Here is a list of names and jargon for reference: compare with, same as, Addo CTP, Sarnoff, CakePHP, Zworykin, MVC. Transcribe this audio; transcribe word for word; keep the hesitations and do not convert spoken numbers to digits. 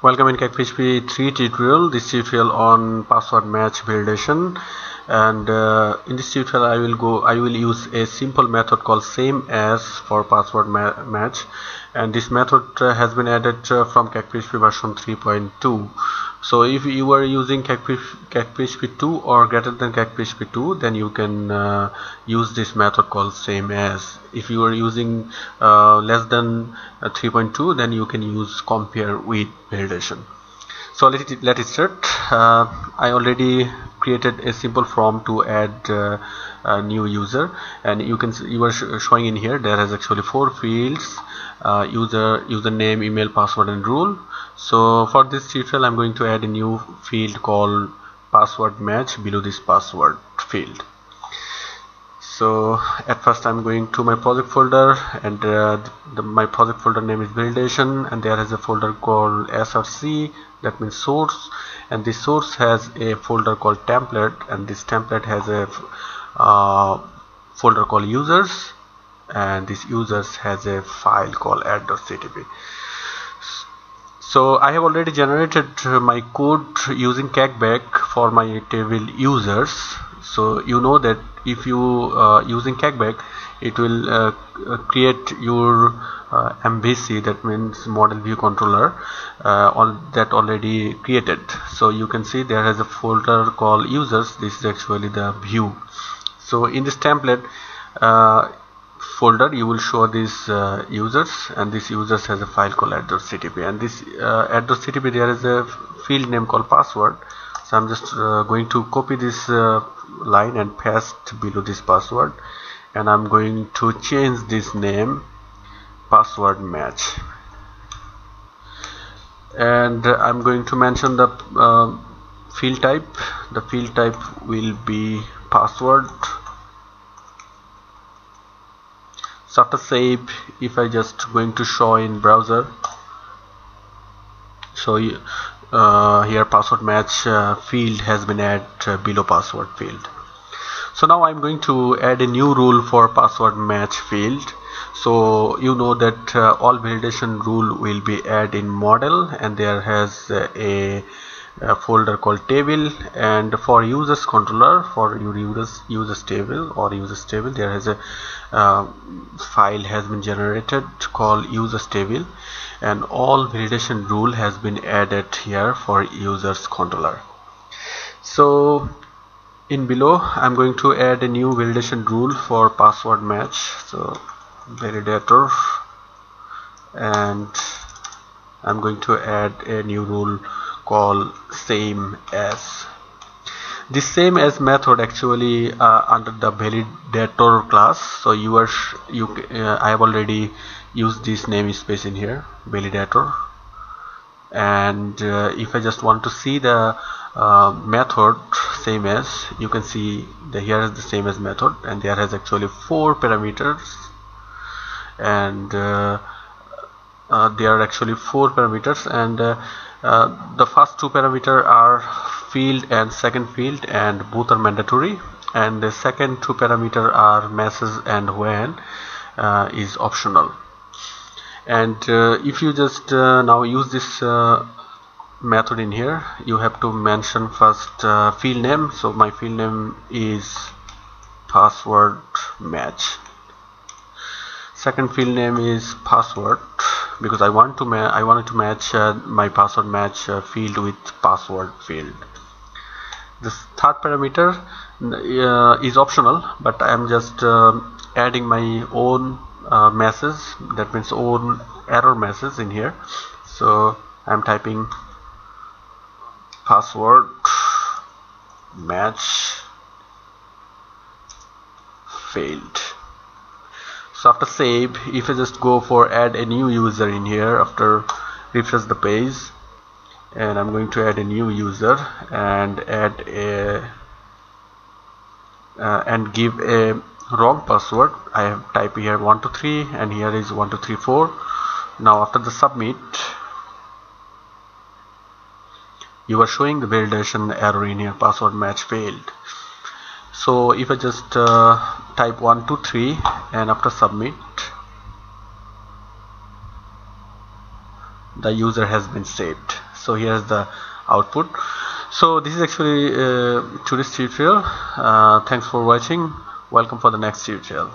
Welcome in CakePHP three tutorial. This tutorial on password match validation, and uh, in this tutorial I will go I will use a simple method called same as for password ma match, and this method uh, has been added uh, from CakePHP version three point two. So if you are using CakePHP two or greater than CakePHP two, then you can uh, use this method called same as. If you are using uh, less than uh, three point two, then you can use compare with validation. So let it let it start. Uh, I already created a simple form to add uh, a new user, and you can you are sh showing in here there is actually four fields: uh, user, username, email, password, and rule. So for this tutorial I'm going to add a new field called password match below this password field. So at first I'm going to my project folder, and uh, the, my project folder name is validation, and there is a folder called src, that means source, and this source has a folder called template, and this template has a uh, folder called users, and this users has a file called add dot c t p. So I have already generated my code using CakeBack for my table users. So you know that if you uh, using CakeBack, it will uh, create your uh, M V C, that means model view controller, uh, on that already created. So you can see there is a folder called users. This is actually the view. So in this template uh, folder you will show this uh, users, and this users has a file called add dot c t p, and this uh, add dot c t p there is a field name called password. So I'm just uh, going to copy this uh, line and paste below this password, and I'm going to change this name password match, and uh, I'm going to mention the uh, field type. The field type will be password. So after save, if I just going to show in browser, so uh, here password match uh, field has been added uh, below password field. So now I'm going to add a new rule for password match field. So you know that uh, all validation rule will be added in model, and there has uh, a A folder called table, and for users controller, for your users users table or users table, there has a uh, file has been generated called users table, and all validation rule has been added here for users controller. So in below I'm going to add a new validation rule for password match. So validator, and I'm going to add a new rule call same as. This same as method actually uh, under the validator class. So you are you uh, I have already used this namespace in here, validator, and uh, if I just want to see the uh, method same as, you can see the here is the same as method, and there has actually four parameters, and uh, uh, there are actually four parameters, and uh, Uh, the first two parameters are field and second field, and both are mandatory, and the second two parameters are message and when uh, is optional. And uh, if you just uh, now use this uh, method in here, you have to mention first uh, field name. So my field name is password match, second field name is password, because I want to ma I wanted to match uh, my password match uh, field with password field. This third parameter uh, is optional, but I am just uh, adding my own uh, message, that means own error message in here. So I am typing password match failed. So after save, if I just go for add a new user in here, after refresh the page, and I'm going to add a new user and add a uh, and give a wrong password. I have typed here one two three, and here is one two three four. Now after the submit, you are showing the validation error in here, password match failed. So if I just uh, type one two three, and after submit, the user has been saved. So here's the output. So this is actually uh, today's tutorial. Uh, thanks for watching. Welcome for the next tutorial.